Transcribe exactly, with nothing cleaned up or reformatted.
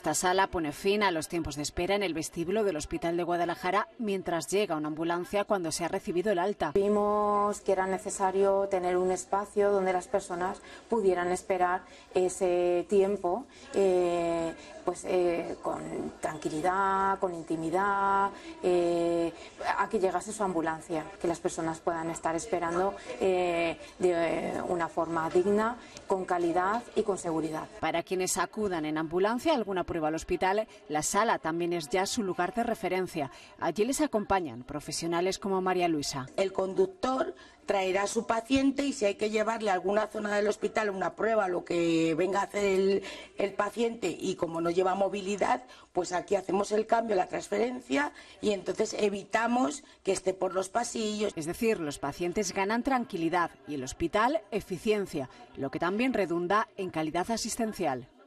Esta sala pone fin a los tiempos de espera en el vestíbulo del Hospital de Guadalajara mientras llega una ambulancia cuando se ha recibido el alta. Vimos que era necesario tener un espacio donde las personas pudieran esperar ese tiempo eh, pues, eh, con tranquilidad, con intimidad, eh, a que llegase su ambulancia, que las personas puedan estar esperando eh, de una forma digna, con calidad y con seguridad. Para quienes acudan en ambulancia alguna una prueba al hospital, la sala también es ya su lugar de referencia. Allí les acompañan profesionales como María Luisa. El conductor traerá a su paciente y si hay que llevarle a alguna zona del hospital una prueba, lo que venga a hacer el, el paciente, y como no lleva movilidad, pues aquí hacemos el cambio, la transferencia, y entonces evitamos que esté por los pasillos. Es decir, los pacientes ganan tranquilidad y el hospital eficiencia, lo que también redunda en calidad asistencial.